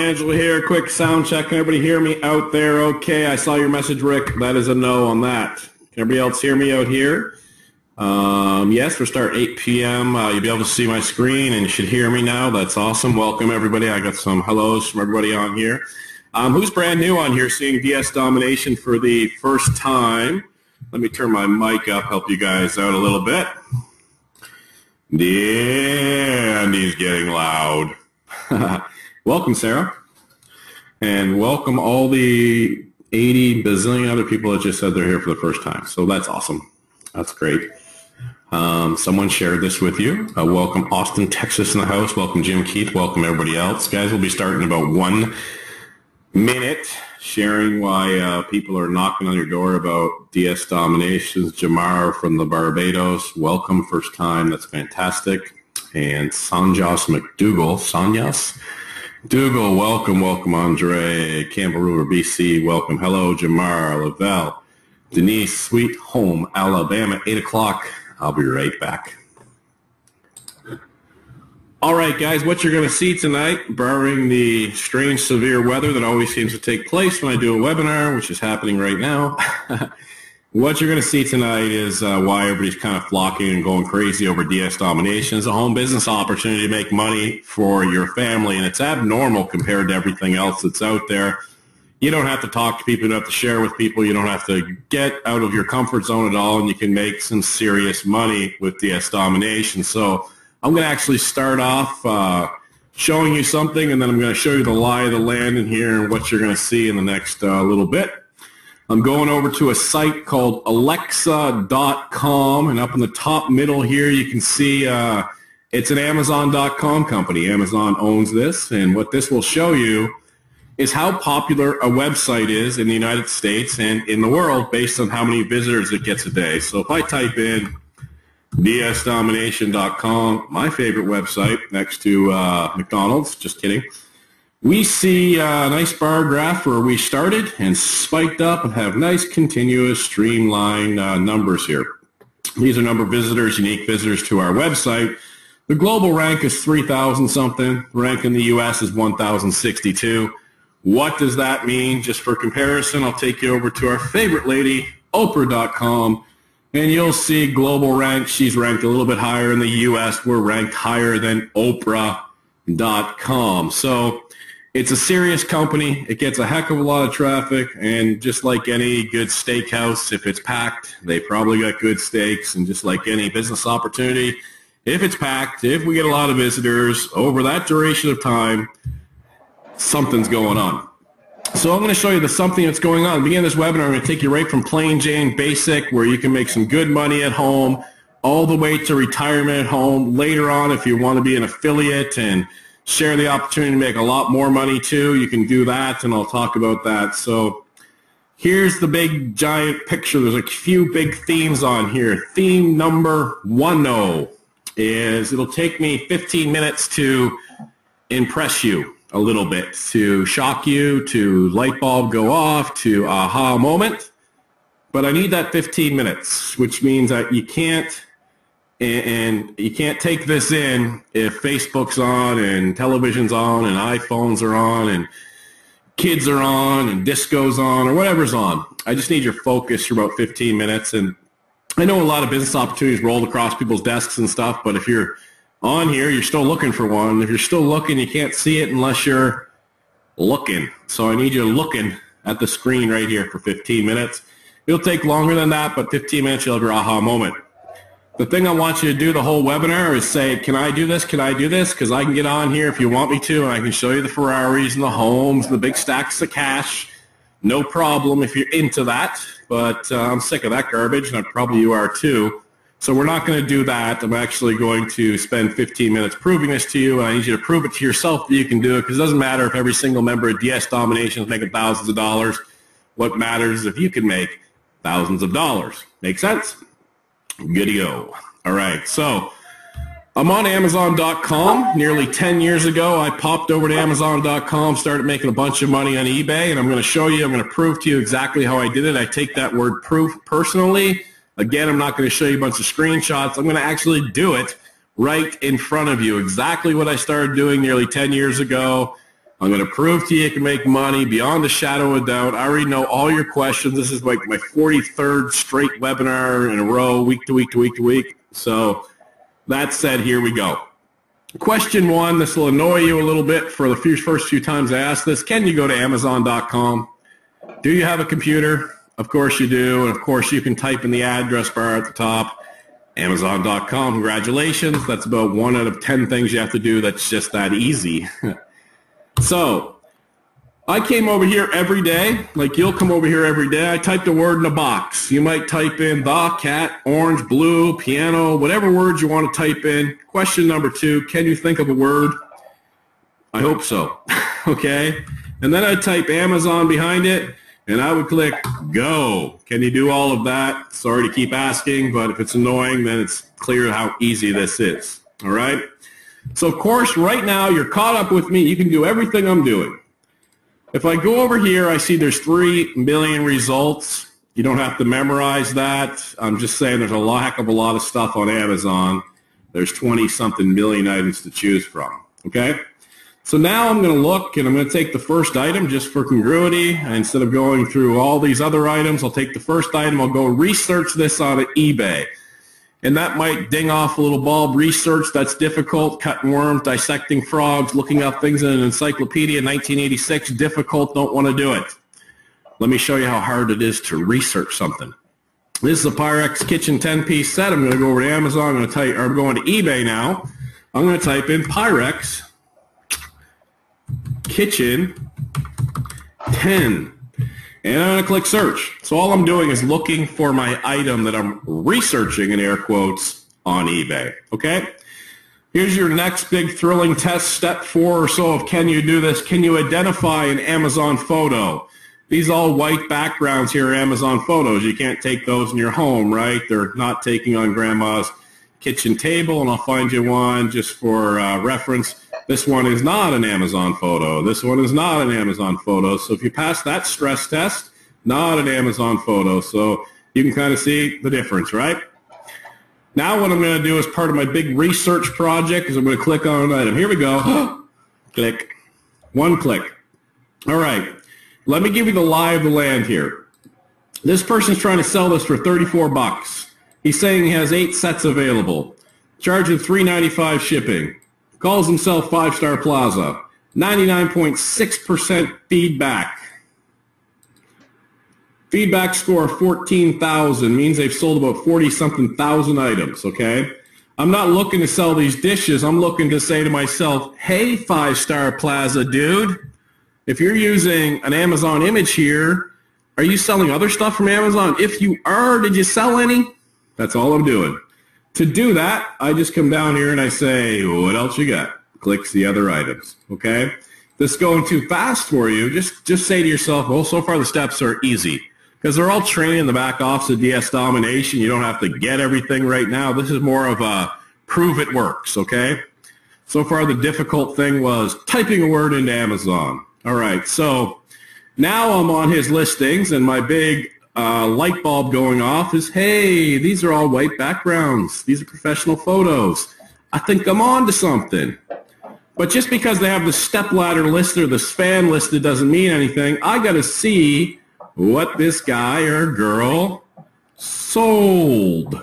Angela here, quick sound check. Can everybody hear me out there? Okay, I saw your message, Rick. That is a no on that. Can everybody else hear me out here? Yes, we'll start at 8 p.m. You'll be able to see my screen and you should hear me now. That's awesome. Welcome, everybody. I got some hellos from everybody on here. Who's brand new on here seeing DS Domination for the first time? Let me turn my mic up, help you guys out a little bit. Yeah, and he's getting loud. Welcome, Sarah, and welcome all the 80 bazillion other people that just said they're here for the first time. So that's awesome. That's great. Someone shared this with you. Welcome, Austin, Texas, in the house. Welcome, Jim Keith. Welcome, everybody else. Guys, we'll be starting in about 1 minute, sharing why people are knocking on your door about DS Dominations. Jamar from the Barbados. Welcome, first time. That's fantastic. And Sanjas McDougall. Sanjas Dougal, welcome, welcome, Andre, Campbell River, BC, welcome, hello, Jamar, Lavelle, Denise, Sweet Home, Alabama, 8 o'clock, I'll be right back. All right, guys, what you're going to see tonight, barring the strange, severe weather that always seems to take place when I do a webinar, which is happening right now, what you're going to see tonight is why everybody's kind of flocking and going crazy over DS Domination. It's a home business opportunity to make money for your family, and it's abnormal compared to everything else that's out there. You don't have to talk to people. You don't have to share with people. You don't have to get out of your comfort zone at all, and you can make some serious money with DS Domination. So I'm going to actually start off showing you something, and then I'm going to show you the lie of the land in here and what you're going to see in the next little bit. I'm going over to a site called Alexa.com, and up in the top middle here you can see it's an Amazon.com company. Amazon owns this, and what this will show you is how popular a website is in the United States and in the world based on how many visitors it gets a day. So if I type in dsdomination.com, my favorite website next to McDonald's, just kidding, we see a nice bar graph where we started and spiked up and have nice continuous streamlined numbers here. These are number of visitors, unique visitors to our website. The global rank is 3,000 something. Rank in the US is 1,062. What does that mean? Just for comparison, I'll take you over to our favorite lady, Oprah.com, and you'll see global rank. She's ranked a little bit higher in the US. We're ranked higher than Oprah.com. So it's a serious company. It gets a heck of a lot of traffic, and just like any good steakhouse, if it's packed, they probably got good steaks, and just like any business opportunity, if it's packed, if we get a lot of visitors over that duration of time, something's going on. So I'm going to show you the something that's going on. At the beginning of this webinar, I'm going to take you right from plain Jane basic, where you can make some good money at home, all the way to retirement at home. Later on, if you want to be an affiliate and share the opportunity to make a lot more money too, you can do that, and I'll talk about that. So here's the big giant picture. There's a few big themes on here. Theme number 10 is, it'll take me 15 minutes to impress you a little bit, to shock you, to light bulb go off, to aha moment, but I need that 15 minutes, which means that you can't take this in if Facebook's on and television's on and iPhones are on and kids are on and disco's on or whatever's on. I just need your focus for about 15 minutes. And I know a lot of business opportunities rolled across people's desks and stuff, but if you're on here, you're still looking for one. If you're still looking, you can't see it unless you're looking. So I need you looking at the screen right here for 15 minutes. It'll take longer than that, but 15 minutes, you'll have your aha moment. The thing I want you to do the whole webinar is say, can I do this? Can I do this? Because I can get on here if you want me to, and I can show you the Ferraris and the homes and the big stacks of cash. No problem if you're into that, but I'm sick of that garbage, and probably you are too. So we're not going to do that. I'm actually going to spend 15 minutes proving this to you, and I need you to prove it to yourself that you can do it, because it doesn't matter if every single member of DS Domination is making thousands of dollars. What matters is if you can make thousands of dollars. Make sense? Good to go. All right, so I'm on Amazon.com. Nearly 10 years ago, I popped over to Amazon.com, started making a bunch of money on eBay, and I'm going to show you, I'm going to prove to you exactly how I did it. I take that word proof personally. Again, I'm not going to show you a bunch of screenshots. I'm going to actually do it right in front of you, exactly what I started doing nearly 10 years ago. I'm going to prove to you you can make money beyond a shadow of a doubt. I already know all your questions. This is like my 43rd straight webinar in a row, week to week to week to week. So that said, here we go. Question one, this will annoy you a little bit for the first few times I ask this. Can you go to Amazon.com? Do you have a computer? Of course you do. And of course you can type in the address bar at the top, Amazon.com. Congratulations. That's about 1 out of 10 things you have to do. That's just that easy. So I came over here every day, like you'll come over here every day. I typed a word in a box. You might type in the cat, orange, blue, piano, whatever words you want to type in. Question number two, can you think of a word? I hope so. Okay. And then I type Amazon behind it, and I would click go. Can you do all of that? Sorry to keep asking, but if it's annoying, then it's clear how easy this is. All right. So, of course, right now you're caught up with me. You can do everything I'm doing. If I go over here, I see there's 3 million results. You don't have to memorize that. I'm just saying there's a heck of a lot of stuff on Amazon. There's 20-something million items to choose from, okay? So now I'm going to look, and I'm going to take the first item just for congruity. Instead of going through all these other items, I'll take the first item. I'll go research this on eBay. And that might ding off a little bulb. Research, that's difficult. Cutting worms, dissecting frogs, looking up things in an encyclopedia in 1986, difficult, don't want to do it. Let me show you how hard it is to research something. This is a Pyrex kitchen 10-piece set. I'm going to go over to Amazon. I'm going to eBay now. I'm going to type in Pyrex kitchen 10. And I'm going to click search. So all I'm doing is looking for my item that I'm researching, in air quotes, on eBay. Okay? Here's your next big thrilling test, step 4 or so of can you do this? Can you identify an Amazon photo? These all white backgrounds here are Amazon photos. You can't take those in your home, right? They're not taking on grandma's kitchen table, and I'll find you one just for reference. This one is not an Amazon photo. This one is not an Amazon photo. So if you pass that stress test, not an Amazon photo. So you can kind of see the difference, right? Now what I'm going to do as part of my big research project is I'm going to click on an item. Here we go. Click. One click. All right. Let me give you the lie of the land here. This person's trying to sell this for $34. He's saying he has 8 sets available. Charging $3.95 shipping. Calls himself Five Star Plaza. 99.6% feedback. Feedback score of 14,000 means they've sold about 40-something thousand items, okay? I'm not looking to sell these dishes. I'm looking to say to myself, hey, Five Star Plaza dude, if you're using an Amazon image here, are you selling other stuff from Amazon? If you are, did you sell any? That's all I'm doing. To do that, I just come down here and I say, what else you got? Clicks the other items, okay? This is going too fast for you. Just say to yourself, well, so far the steps are easy because they're all trained in the back office of DS Domination. You don't have to get everything right now. This is more of a prove it works, okay? So far the difficult thing was typing a word into Amazon. All right, so now I'm on his listings and my big light bulb going off is, hey, these are all white backgrounds. These are professional photos. I think I'm on to something. But just because they have the stepladder list or the span listed doesn't mean anything. I got to see what this guy or girl sold.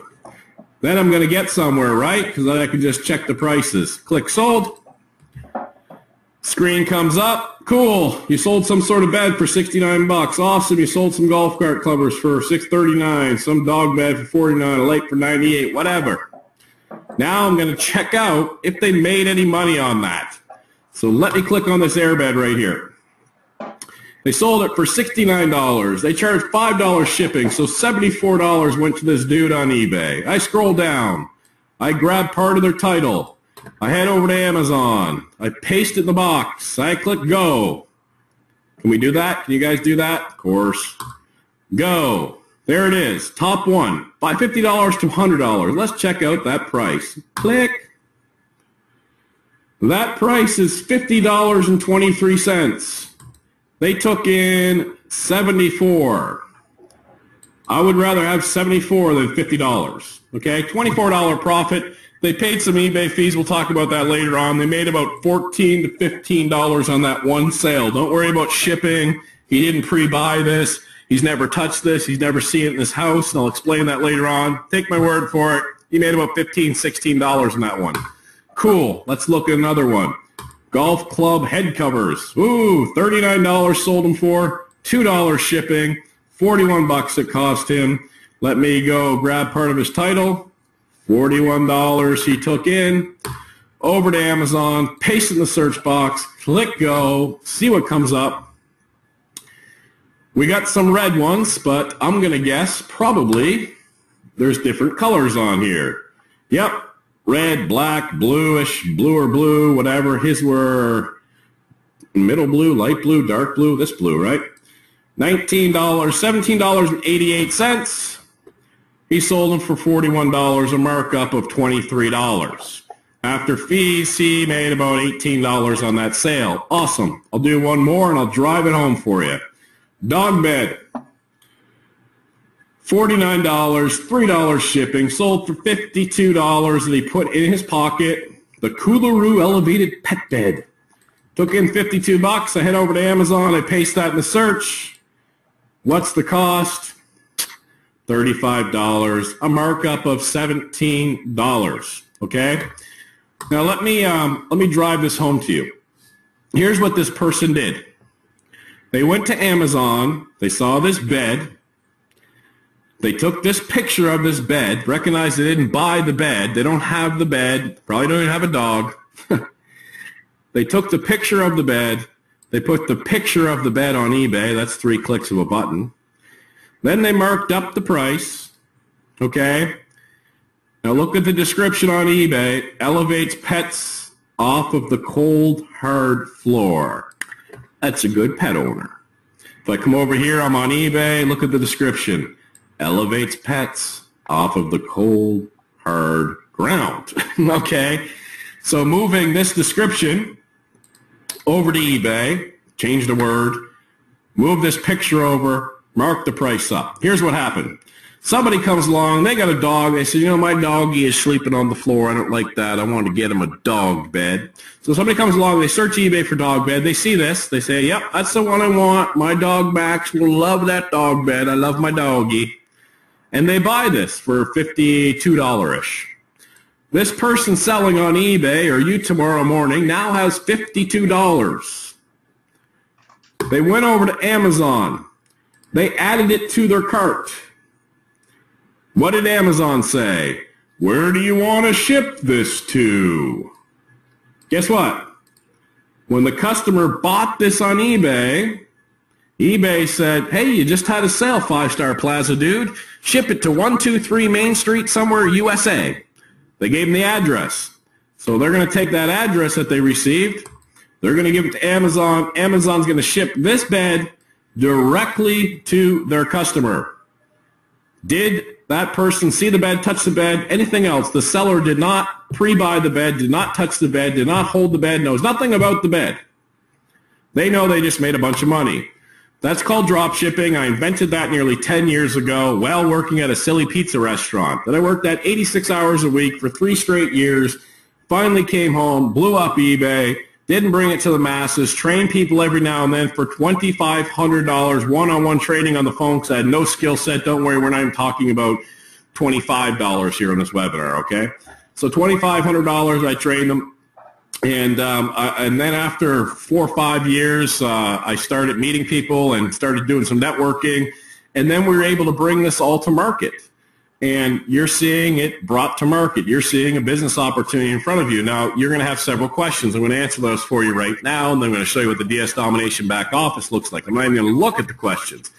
Then I'm going to get somewhere, right? Because then I can just check the prices. Click sold. Screen comes up. Cool. You sold some sort of bed for $69. Awesome. You sold some golf cart covers for $639. Some dog bed for $49. A light for $98. Whatever. Now I'm going to check out if they made any money on that. So let me click on this airbed right here. They sold it for $69. They charged $5 shipping, so $74 went to this dude on eBay. I scroll down. I grab part of their title. I head over to Amazon. I paste it in the box. I click go. Can we do that? Can you guys do that? Of course. Go. There it is. Top one. By $50 to $100. Let's check out that price. Click. That price is $50.23. They took in $74. I would rather have $74 than $50. Okay? $24 profit. They paid some eBay fees. We'll talk about that later on. They made about $14 to $15 on that one sale. Don't worry about shipping. He didn't pre-buy this. He's never touched this. He's never seen it in his house, and I'll explain that later on. Take my word for it. He made about $15, $16 on that one. Cool. Let's look at another one. Golf club head covers. Ooh, $39 sold him for, $2 shipping, $41 it cost him. Let me go grab part of his title. $41 he took in. Over to Amazon, paste in the search box, click go, see what comes up. We got some red ones, but I'm going to guess probably there's different colors on here. Yep, red, black, bluish, bluer blue, whatever. His were middle blue, light blue, dark blue, this blue, right? $19, $17.88. He sold them for $41, a markup of $23. After fees, he made about $18 on that sale. Awesome. I'll do one more, and I'll drive it home for you. Dog bed. $49, $3 shipping, sold for $52 that he put in his pocket. The Koolaroo Elevated Pet Bed. Took in $52. I head over to Amazon. I paste that in the search. What's the cost? $35, a markup of $17, okay? Now let me drive this home to you. Here's what this person did. They went to Amazon, they saw this bed, they took this picture of this bed, recognized they didn't buy the bed, they don't have the bed, probably don't even have a dog. They took the picture of the bed, they put the picture of the bed on eBay, that's 3 clicks of a button. Then they marked up the price, okay? Now look at the description on eBay. It elevates pets off of the cold, hard floor. That's a good pet owner. If I come over here, I'm on eBay, look at the description. Elevates pets off of the cold, hard ground, okay? So moving this description over to eBay, change the word, move this picture over, mark the price up. Here's what happened. Somebody comes along, they got a dog, they said, you know, my doggy is sleeping on the floor, I don't like that, I want to get him a dog bed. So somebody comes along, they search eBay for dog bed, they see this, they say, yep, that's the one I want, my dog Max will love that dog bed, I love my doggy. And they buy this for $52-ish. This person selling on eBay, or you tomorrow morning, now has $52. They went over to Amazon. They added it to their cart. What did Amazon say? Where do you want to ship this to? Guess what? When the customer bought this on eBay, eBay said, hey, you just had a sale, 5 Star Plaza, dude. Ship it to 123 Main Street somewhere, USA. They gave them the address. So they're going to take that address that they received. They're going to give it to Amazon. Amazon's going to ship this bed directly to their customer. Did that person see the bed, touch the bed, anything else? The seller did not pre-buy the bed, did not touch the bed, did not hold the bed, knows nothing about the bed. They know they just made a bunch of money. That's called drop shipping. I invented that nearly 10 years ago while working at a silly pizza restaurant that I worked at 86 hours a week for 3 straight years, finally came home, blew up eBay, didn't bring it to the masses, trained people every now and then for $2,500 one-on-one trading on the phone because I had no skill set. Don't worry, we're not even talking about $25 here in this webinar, okay? So $2,500 I trained them, and then after 4 or 5 years, I started meeting people and started doing some networking, and then we were able to bring this all to market. And you're seeing it brought to market. You're seeing a business opportunity in front of you. Now, you're going to have several questions. I'm going to answer those for you right now, and then I'm going to show you what the DS Domination back office looks like. I'm not even going to look at the questions.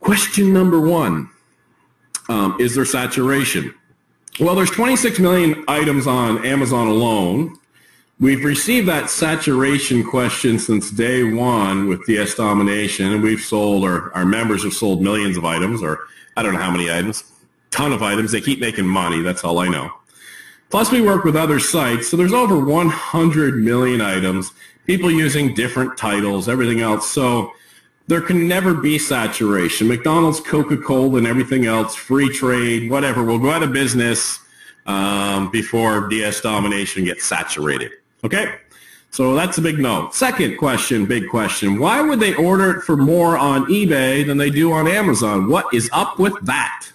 Question number 1, is there saturation? Well, there's 26 million items on Amazon alone. We've received that saturation question since day 1 with DS Domination, and we've sold, or our members have sold millions of items, or I don't know how many items. Ton of items. They keep making money. That's all I know. Plus, we work with other sites, so there's over 100 million items, people using different titles, everything else. So there can never be saturation. McDonald's, Coca-Cola, and everything else, free trade, whatever, will go out of business. before DS Domination gets saturated. Okay? So that's a big no. Second question, big question. Why would they order it for more on eBay than they do on Amazon? What is up with that?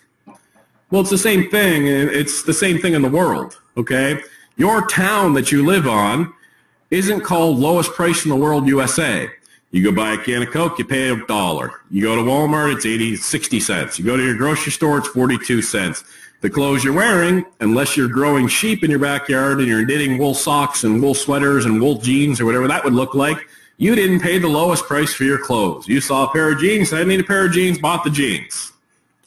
Well, it's the same thing. It's the same thing in the world, okay? Your town that you live on isn't called lowest price in the world USA. You go buy a can of Coke, you pay $1. You go to Walmart, it's 60 cents. You go to your grocery store, it's 42 cents. The clothes you're wearing, unless you're growing sheep in your backyard and you're knitting wool socks and wool sweaters and wool jeans or whatever that would look like, you didn't pay the lowest price for your clothes. You saw a pair of jeans, I need a pair of jeans, bought the jeans.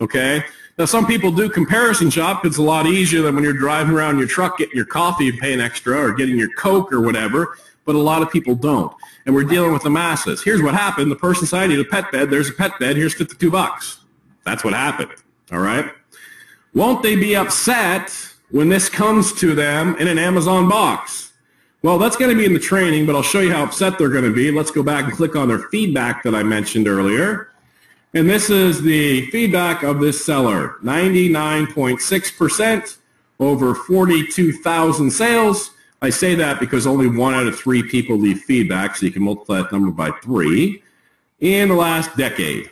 Okay? Now, some people do comparison shop. It's a lot easier than when you're driving around in your truck getting your coffee and paying extra or getting your Coke or whatever, but a lot of people don't. And we're dealing with the masses. Here's what happened. The person said, I need a pet bed. There's a pet bed. Here's $52. That's what happened. All right? Won't they be upset when this comes to them in an Amazon box? Well, that's going to be in the training, but I'll show you how upset they're going to be. Let's go back and click on their feedback that I mentioned earlier. And this is the feedback of this seller, 99.6% over 42,000 sales. I say that because only 1 out of 3 people leave feedback, so you can multiply that number by 3 in the last decade.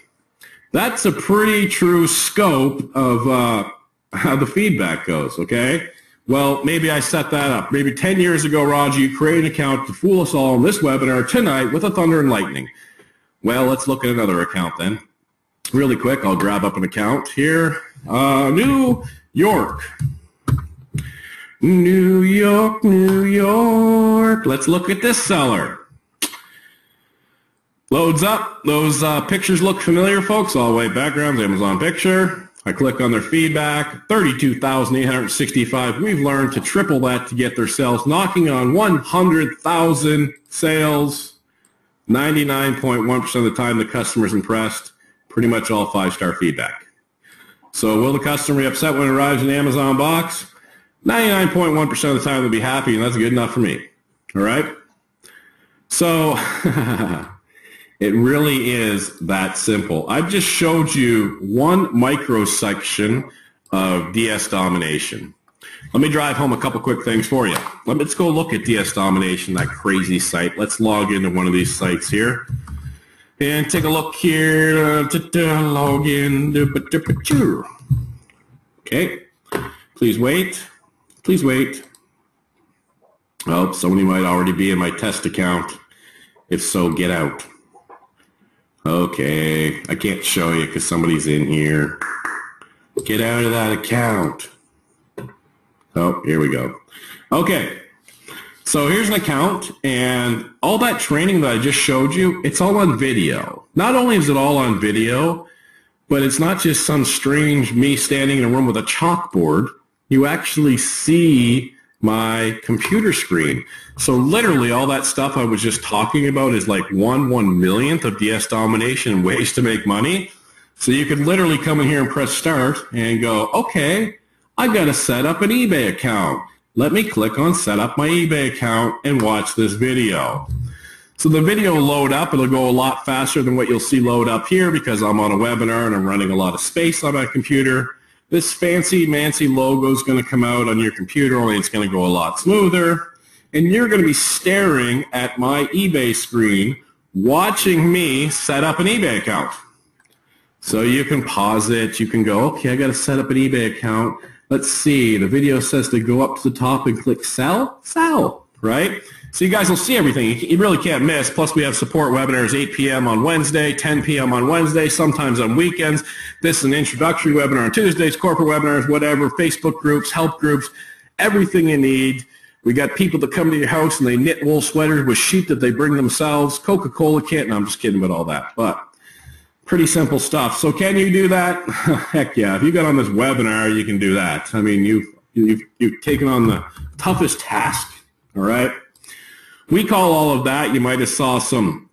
That's a pretty true scope of how the feedback goes, okay? Well, maybe I set that up. Maybe 10 years ago, Roger, you created an account to fool us all in this webinar tonight with a thunder and lightning. Well, let's look at another account then. Really quick, I'll grab up an account here. New York. New York, New York. Let's look at this seller. Loads up. Those pictures look familiar, folks. All white backgrounds, Amazon picture. I click on their feedback. 32,865. We've learned to triple that to get their sales. Knocking on 100,000 sales. 99.1% of the time the customer's impressed. Pretty much all 5-star feedback. So will the customer be upset when it arrives in the Amazon box? 99.1% of the time they'll be happy, and that's good enough for me. All right? So it really is that simple. I've just showed you one micro section of DS Domination. Let me drive home a couple quick things for you. Let's go look at DS Domination, that crazy site. Let's log into one of these sites here. And take a look here. Log in. Okay. Please wait. Please wait. Oh, somebody might already be in my test account. If so, get out. Okay. I can't show you because somebody's in here. Get out of that account. Oh, here we go. Okay. So here's an account, and all that training that I just showed you, it's all on video. Not only is it all on video, but it's not just some strange me standing in a room with a chalkboard. You actually see my computer screen. So literally all that stuff I was just talking about is like 1/1,000,000th of DS Domination and ways to make money. So you could literally come in here and press start and go, okay, I've got to set up an eBay account. Let me click on set up my eBay account and watch this video. So the video will load up. It'll go a lot faster than what you'll see load up here because I'm on a webinar and I'm running a lot of space on my computer. This fancy mancy logo is going to come out on your computer, only it's going to go a lot smoother. And you're going to be staring at my eBay screen watching me set up an eBay account. So you can pause it. You can go, okay, I got to set up an eBay account. Let's see, the video says to go up to the top and click sell, sell, right? So you guys will see everything. You really can't miss. Plus, we have support webinars 8 p.m. on Wednesday, 10 p.m. on Wednesday, sometimes on weekends. This is an introductory webinar on Tuesdays, corporate webinars, whatever, Facebook groups, help groups, everything you need. We got people that come to your house and they knit wool sweaters with sheep that they bring themselves, Coca-Cola kit, and I'm just kidding about all that, but pretty simple stuff. So can you do that? Heck yeah. If you got on this webinar, you can do that. I mean, you've taken on the toughest task, all right? We call all of that, you might have saw some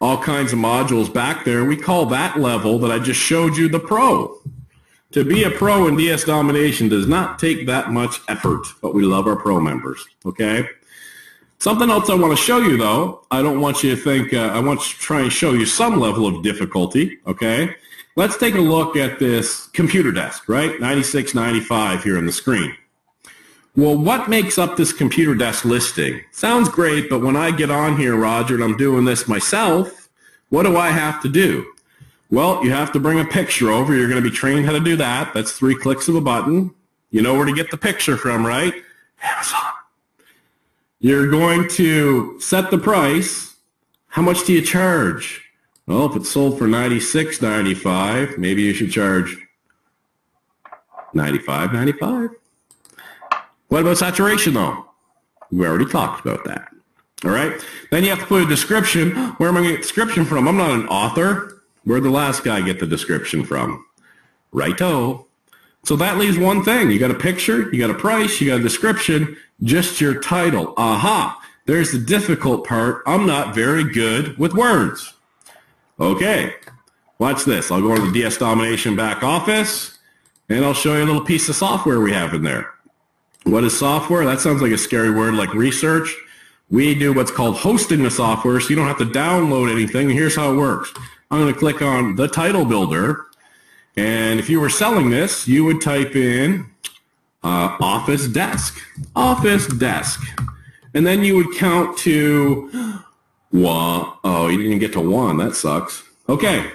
all kinds of modules back there. We call that level that I just showed you the pro. To be a pro in DS Domination does not take that much effort, but we love our pro members, okay? Something else I want to show you, though, I don't want you to think, I want to try and show you some level of difficulty, okay? Let's take a look at this computer desk, right? 96.95 here on the screen. Well, what makes up this computer desk listing? Sounds great, but when I get on here, Roger, and I'm doing this myself, what do I have to do? Well, you have to bring a picture over. You're going to be trained how to do that. That's 3 clicks of a button. You know where to get the picture from, right? Amazon. You're going to set the price. How much do you charge? Well, if it's sold for $96.95, maybe you should charge $95.95. What about saturation, though? We already talked about that. All right? Then you have to put a description. Where am I going to get the description from? I'm not an author. Where'd the last guy get the description from? Righto. So that leaves one thing. You got a picture, you got a price, you got a description, just your title. Aha. There's the difficult part. I'm not very good with words. Okay. Watch this. I'll go into the DS Domination back office, and I'll show you a little piece of software we have in there. What is software? That sounds like a scary word, like research. We do what's called hosting the software, so you don't have to download anything. Here's how it works. I'm going to click on the title builder, and if you were selling this, you would type in office desk, and then you would count to one. Oh, you didn't get to one. That sucks. Okay,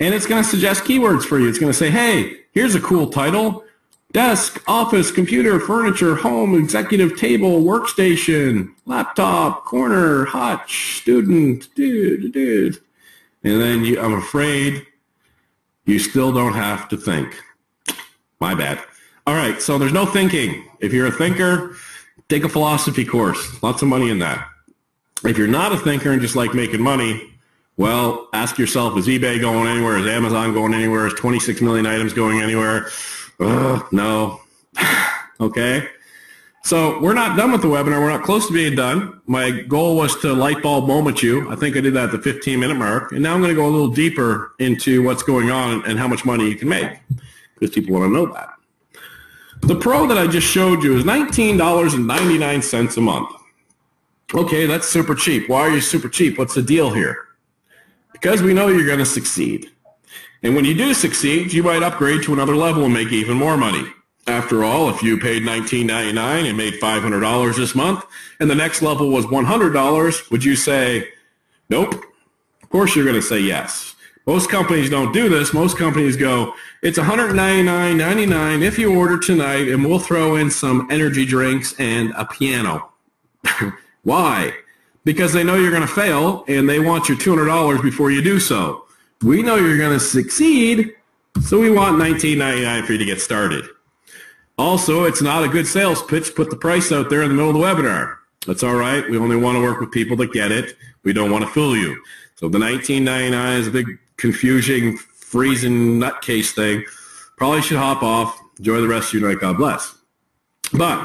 and it's going to suggest keywords for you. It's going to say, hey, here's a cool title. Desk, office, computer, furniture, home, executive table, workstation, laptop, corner, hutch, student, dude. And then you, I'm afraid you still don't have to think. My bad. All right, so there's no thinking. If you're a thinker, take a philosophy course. Lots of money in that. If you're not a thinker and just like making money, well, ask yourself, is eBay going anywhere? Is Amazon going anywhere? Is 26 million items going anywhere? No. Okay. So we're not done with the webinar. We're not close to being done. My goal was to light bulb moment you. I think I did that at the 15-minute mark. And now I'm going to go a little deeper into what's going on and how much money you can make, because people want to know that. The pro that I just showed you is $19.99 a month. Okay, that's super cheap. Why are you super cheap? What's the deal here? Because we know you're going to succeed. And when you do succeed, you might upgrade to another level and make even more money. After all, if you paid $19.99 and made $500 this month, and the next level was $100, would you say, nope? Of course you're going to say yes. Most companies don't do this. Most companies go, it's $199.99 if you order tonight, and we'll throw in some energy drinks and a piano. Why? Because they know you're going to fail, and they want your $200 before you do so. We know you're going to succeed, so we want $19.99 for you to get started. Also, it's not a good sales pitch to put the price out there in the middle of the webinar. That's all right. We only want to work with people that get it. We don't want to fool you. So the $19.99 is a big, confusing, freezing nutcase thing. Probably should hop off. Enjoy the rest of your night. God bless. But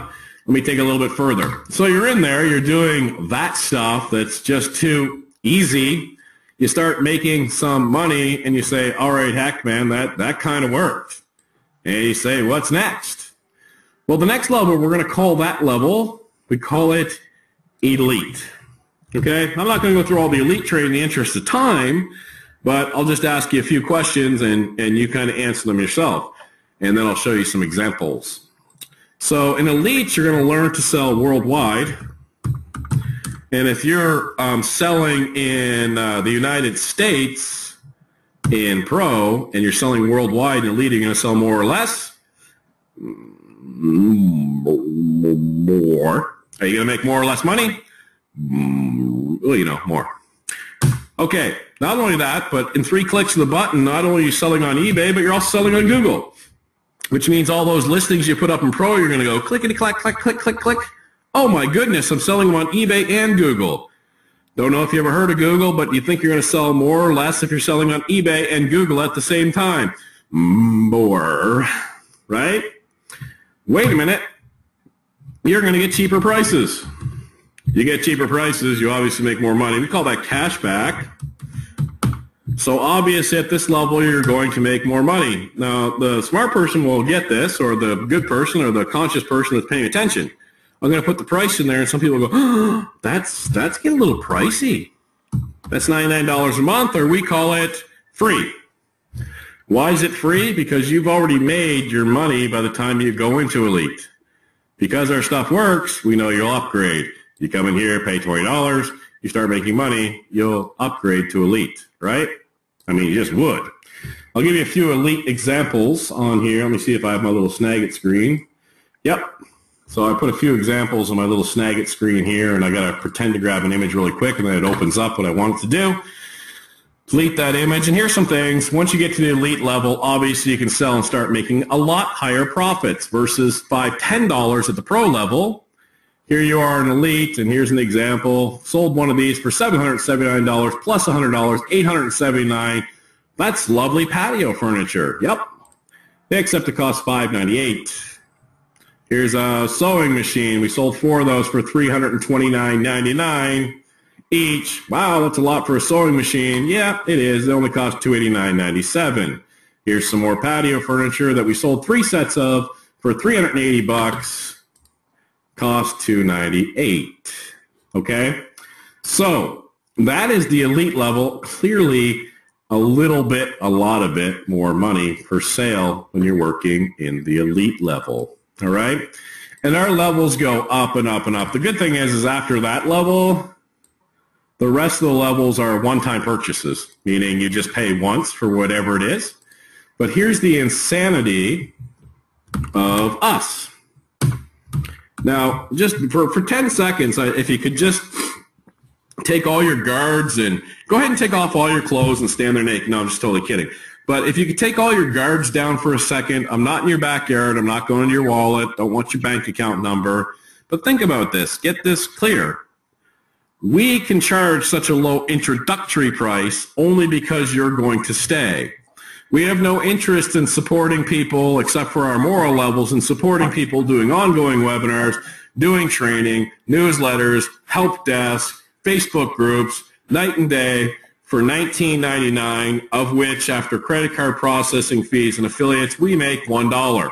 let me take it a little bit further. So you're in there. You're doing that stuff that's just too easy. You start making some money, and you say, all right, heck, man, that kind of worked. And you say, what's next? Well, the next level, we're going to call that level, we call it elite. Okay? I'm not going to go through all the elite trade in the interest of time, but I'll just ask you a few questions, and you kind of answer them yourself. And then I'll show you some examples. So in elite, you're going to learn to sell worldwide. And if you're selling in the United States in Pro, and you're selling worldwide in Elite, you're going to sell more or less? More. Are you going to make more or less money? Well, you know, more. Okay, not only that, but in 3 clicks of the button, not only are you selling on eBay, but you're also selling on Google, which means all those listings you put up in Pro, you're going to go clickety-clack, click, click, click, click. Oh, my goodness, I'm selling them on eBay and Google. Don't know if you ever heard of Google, but you think you're going to sell more or less if you're selling on eBay and Google at the same time. More, right? Wait a minute. You're going to get cheaper prices. You get cheaper prices, you obviously make more money. We call that cash back. So obviously at this level you're going to make more money. Now, the smart person will get this, or the good person, or the conscious person that's paying attention. I'm going to put the price in there, and some people go, oh, that's getting a little pricey. That's $99 a month, or we call it free. Why is it free? Because you've already made your money by the time you go into Elite. Because our stuff works, we know you'll upgrade. You come in here, pay $20, you start making money, you'll upgrade to Elite, right? I mean, you just would. I'll give you a few Elite examples on here. Let me see if I have my little Snagit screen. Yep. So I put a few examples on my little Snagit screen here, and I got to pretend to grab an image really quick, and then it opens up what I want it to do. Delete that image, and here's some things. Once you get to the Elite level, obviously you can sell and start making a lot higher profits versus $5, $10 at the Pro level. Here you are in Elite, and here's an example. Sold one of these for $779 plus $100, $879. That's lovely patio furniture. Yep. They accept the cost $598. Here's a sewing machine. We sold 4 of those for $329.99 each. Wow, that's a lot for a sewing machine. Yeah, it is. It only cost $289.97. Here's some more patio furniture that we sold 3 sets of for $380. Cost $298. Okay? So that is the Elite level. Clearly a little bit, a lot of it more money per sale when you're working in the Elite level. All right, and our levels go up and up and up. The good thing is after that level, the rest of the levels are one-time purchases, meaning you just pay once for whatever it is. But here's the insanity of us. Now, just for 10 seconds, if you could just take all your guards and go ahead and take off all your clothes and stand there naked. No, I'm just totally kidding. But if you could take all your guards down for a second, I'm not in your backyard, I'm not going to your wallet, don't want your bank account number. But think about this, get this clear. We can charge such a low introductory price only because you're going to stay. We have no interest in supporting people, except for our moral levels, in supporting people doing ongoing webinars, doing training, newsletters, help desk, Facebook groups, night and day, for $19.99, of which, after credit card processing fees and affiliates, we make $1.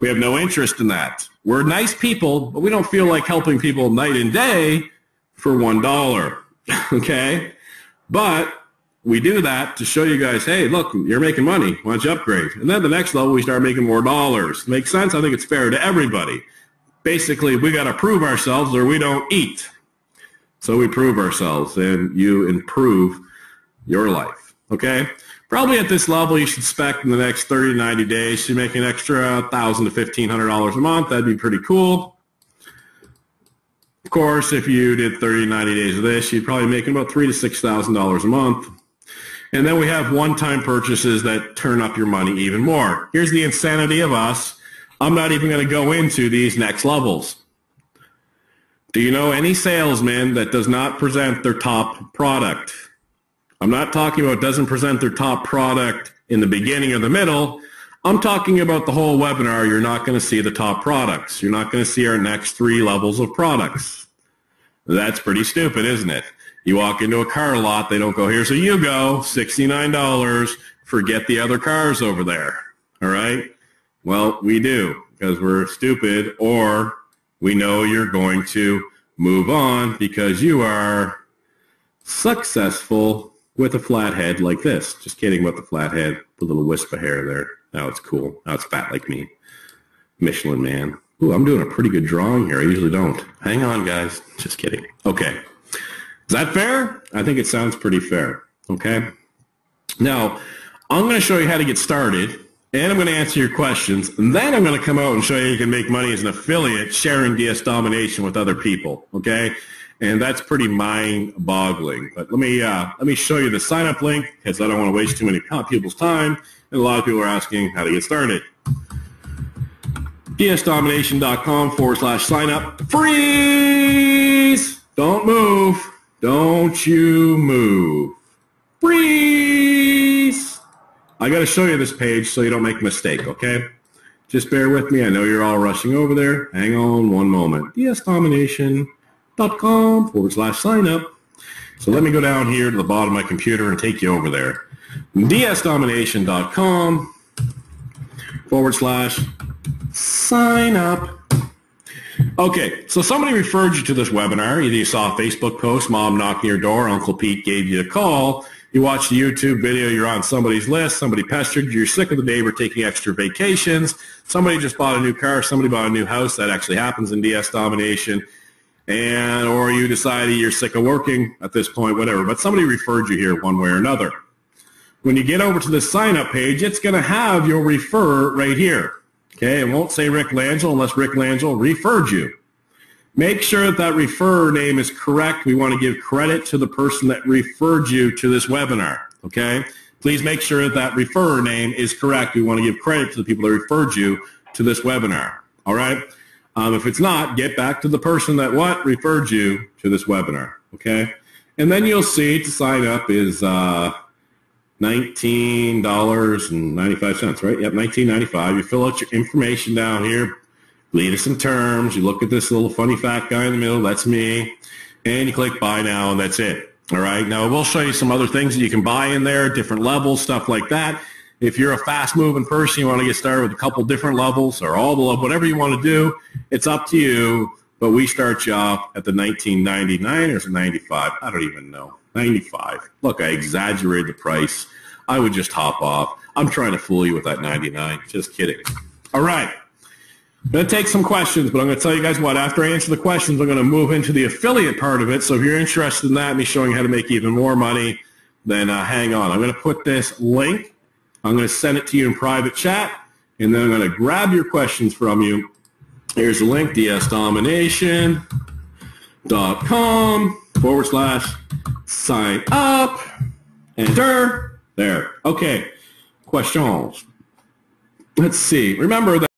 We have no interest in that. We're nice people, but we don't feel like helping people night and day for $1, okay? But we do that to show you guys, hey, look, you're making money. Why don't you upgrade? And then the next level, we start making more dollars. Makes sense? I think it's fair to everybody. Basically, we got to prove ourselves or we don't eat. So we prove ourselves, and you improve your life, okay? Probably at this level, you should expect in the next 30 to 90 days, you make an extra $1,000 to $1,500 a month. That'd be pretty cool. Of course, if you did 30 to 90 days of this, you'd probably make about $3,000 to $6,000 a month. And then we have one-time purchases that turn up your money even more. Here's the insanity of us. I'm not even going to go into these next levels. Do you know any salesman that does not present their top product? I'm not talking about doesn't present their top product in the beginning or the middle. I'm talking about the whole webinar. You're not going to see the top products. You're not going to see our next 3 levels of products. That's pretty stupid, isn't it? You walk into a car lot, they don't go, here's a Yugo, $69, forget the other cars over there. All right? Well, we do, because we're stupid, or we know you're going to move on because you are successful with a flat head like this. Just kidding about the flat head, the little wisp of hair there. Now it's cool. Now it's fat like me. Michelin man. Ooh, I'm doing a pretty good drawing here. I usually don't. Hang on, guys. Just kidding. Okay. Is that fair? I think it sounds pretty fair. Okay. Now, I'm going to show you how to get started. And I'm going to answer your questions, and then I'm going to come out and show you you can make money as an affiliate sharing DS Domination with other people, okay? And that's pretty mind-boggling. But let me show you the sign-up link, because I don't want to waste too many people's time, and a lot of people are asking how to get started. DSDomination.com/sign-up. Freeze! Don't move. Don't you move. Freeze! I got to show you this page so you don't make a mistake, okay? Just bear with me. I know you're all rushing over there. Hang on one moment. DSDomination.com /sign-up. So let me go down here to the bottom of my computer and take you over there. DSDomination.com /sign-up. Okay, so somebody referred you to this webinar. Either you saw a Facebook post, Mom knocked on your door, Uncle Pete gave you a call, You watch a YouTube video, you're on somebody's list, somebody pestered, you're sick of the neighbor taking extra vacations, somebody just bought a new car, somebody bought a new house. That actually happens in DS Domination. And or you decide you're sick of working at this point, whatever. But somebody referred you here one way or another. When you get over to the sign-up page, it's going to have your refer right here. Okay, it won't say Rick Langell unless Rick Langell referred you. Make sure that that refer name is correct. We want to give credit to the person that referred you to this webinar, okay? Please make sure that refer name is correct. We want to give credit to the people that referred you to this webinar, all right? If it's not, get back to the person that what? Referred you to this webinar, okay? And then you'll see to sign up is $19.95, right? Yep, $19.95. You fill out your information down here. Lead us some terms. You look at this little funny fat guy in the middle. That's me. And you click buy now, and that's it. All right. Now, we'll show you some other things that you can buy in there, different levels, stuff like that. If you're a fast-moving person, you want to get started with a couple different levels or all the levels, whatever you want to do, it's up to you. But we start you off at the $19.99 or is it $95? I don't even know. $95. Look, I exaggerated the price. I would just hop off. I'm trying to fool you with that $99. Just kidding. All right. I'm going to take some questions, but I'm going to tell you guys what. After I answer the questions, I'm going to move into the affiliate part of it. So if you're interested in that, me showing you how to make even more money, then hang on. I'm going to put this link. I'm going to send it to you in private chat, and then I'm going to grab your questions from you. Here's the link, dsdomination.com/sign-up. Enter. There. Okay. Questions. Let's see. Remember that.